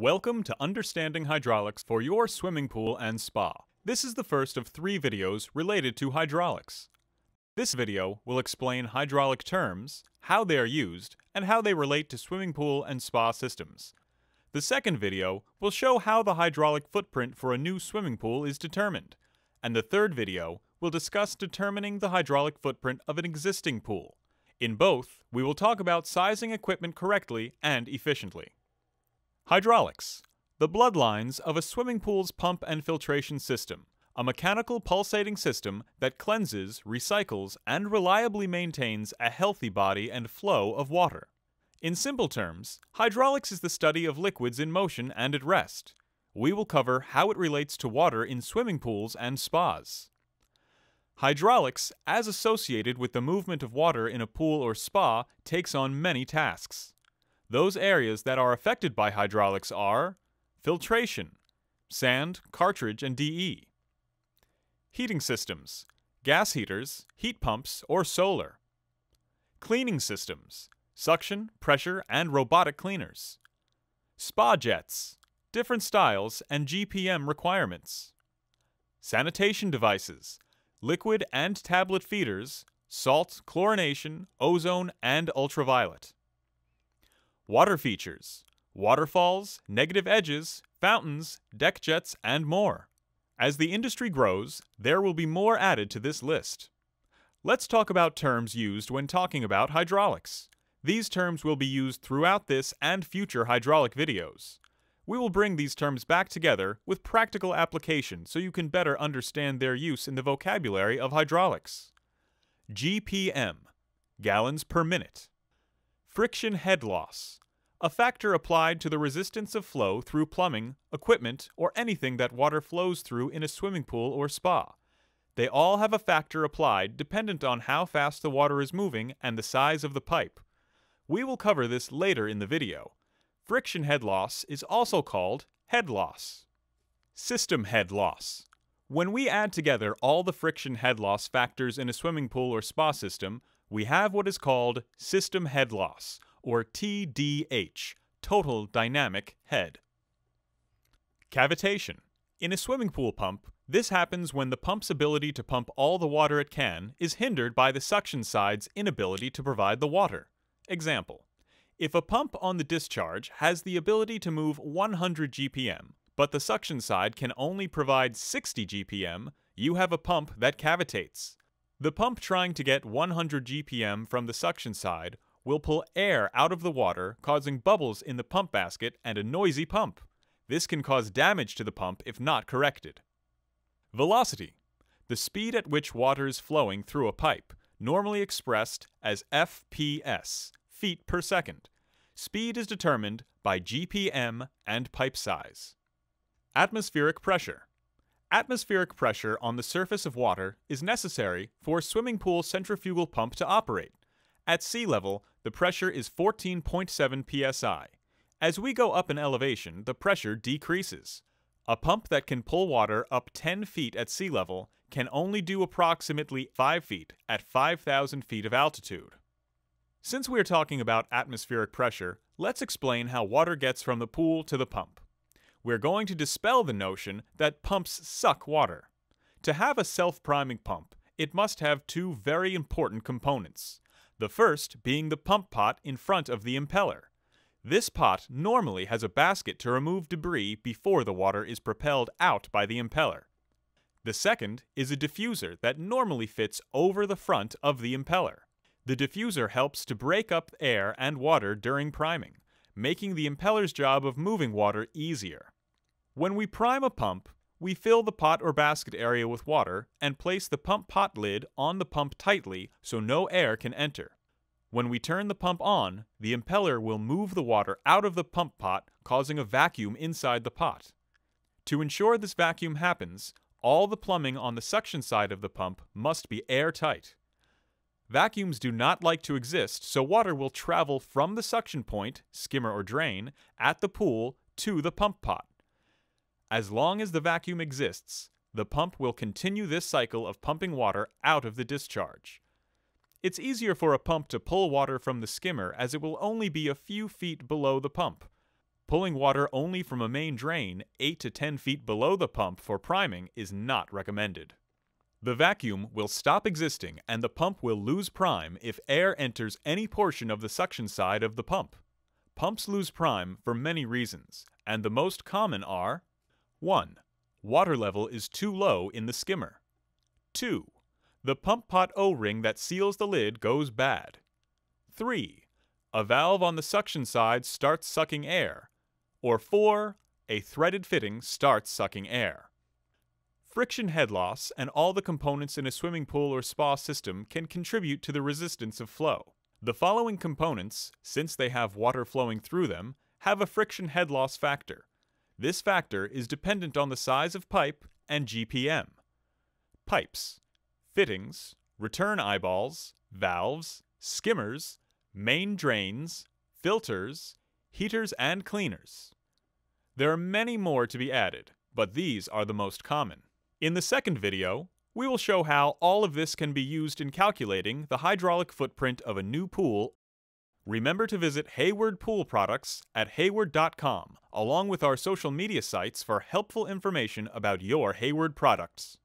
Welcome to Understanding Hydraulics for your swimming pool and spa. This is the first of three videos related to hydraulics. This video will explain hydraulic terms, how they are used, and how they relate to swimming pool and spa systems. The second video will show how the hydraulic footprint for a new swimming pool is determined, and the third video will discuss determining the hydraulic footprint of an existing pool. In both, we will talk about sizing equipment correctly and efficiently. Hydraulics, the bloodlines of a swimming pool's pump and filtration system, a mechanical pulsating system that cleanses, recycles, and reliably maintains a healthy body and flow of water. In simple terms, hydraulics is the study of liquids in motion and at rest. We will cover how it relates to water in swimming pools and spas. Hydraulics, as associated with the movement of water in a pool or spa, takes on many tasks. Those areas that are affected by hydraulics are filtration, sand, cartridge, and DE, heating systems, gas heaters, heat pumps, or solar, cleaning systems, suction, pressure, and robotic cleaners, spa jets, different styles and GPM requirements, sanitation devices, liquid and tablet feeders, salt, chlorination, ozone, and ultraviolet. Water features, waterfalls, negative edges, fountains, deck jets, and more. As the industry grows, there will be more added to this list. Let's talk about terms used when talking about hydraulics. These terms will be used throughout this and future hydraulic videos. We will bring these terms back together with practical application so you can better understand their use in the vocabulary of hydraulics. GPM, gallons per minute. Friction head loss, a factor applied to the resistance of flow through plumbing, equipment, or anything that water flows through in a swimming pool or spa. They all have a factor applied dependent on how fast the water is moving and the size of the pipe. We will cover this later in the video. Friction head loss is also called head loss. System head loss. When we add together all the friction head loss factors in a swimming pool or spa system, we have what is called system head loss, or TDH, total dynamic head. Cavitation. In a swimming pool pump, this happens when the pump's ability to pump all the water it can is hindered by the suction side's inability to provide the water. Example. If a pump on the discharge has the ability to move 100 GPM, but the suction side can only provide 60 GPM, you have a pump that cavitates. The pump trying to get 100 GPM from the suction side will pull air out of the water, causing bubbles in the pump basket and a noisy pump. This can cause damage to the pump if not corrected. Velocity, the speed at which water is flowing through a pipe, normally expressed as FPS. Feet per second. Speed is determined by GPM and pipe size. Atmospheric pressure. Atmospheric pressure on the surface of water is necessary for a swimming pool centrifugal pump to operate. At sea level, the pressure is 14.7 psi. As we go up in elevation, the pressure decreases. A pump that can pull water up 10 feet at sea level can only do approximately 5 feet at 5,000 feet of altitude. Since we are talking about atmospheric pressure, let's explain how water gets from the pool to the pump. We're going to dispel the notion that pumps suck water. To have a self-priming pump, it must have two very important components. The first being the pump pot in front of the impeller. This pot normally has a basket to remove debris before the water is propelled out by the impeller. The second is a diffuser that normally fits over the front of the impeller. The diffuser helps to break up air and water during priming, making the impeller's job of moving water easier. When we prime a pump, we fill the pot or basket area with water and place the pump pot lid on the pump tightly so no air can enter. When we turn the pump on, the impeller will move the water out of the pump pot, causing a vacuum inside the pot. To ensure this vacuum happens, all the plumbing on the suction side of the pump must be airtight. Vacuums do not like to exist, so water will travel from the suction point, skimmer or drain, at the pool to the pump pot. As long as the vacuum exists, the pump will continue this cycle of pumping water out of the discharge. It's easier for a pump to pull water from the skimmer as it will only be a few feet below the pump. Pulling water only from a main drain 8 to 10 feet below the pump for priming is not recommended. The vacuum will stop existing and the pump will lose prime if air enters any portion of the suction side of the pump. Pumps lose prime for many reasons, and the most common are: 1. Water level is too low in the skimmer. 2. The pump pot O-ring that seals the lid goes bad. 3. A valve on the suction side starts sucking air. Or 4, a threaded fitting starts sucking air. Friction head loss and all the components in a swimming pool or spa system can contribute to the resistance of flow. The following components, since they have water flowing through them, have a friction head loss factor. This factor is dependent on the size of pipe and GPM. Pipes, fittings, return eyeballs, valves, skimmers, main drains, filters, heaters and cleaners. There are many more to be added, but these are the most common. In the second video, we will show how all of this can be used in calculating the hydraulic footprint of a new pool. Remember to visit Hayward Pool Products at hayward.com, along with our social media sites for helpful information about your Hayward products.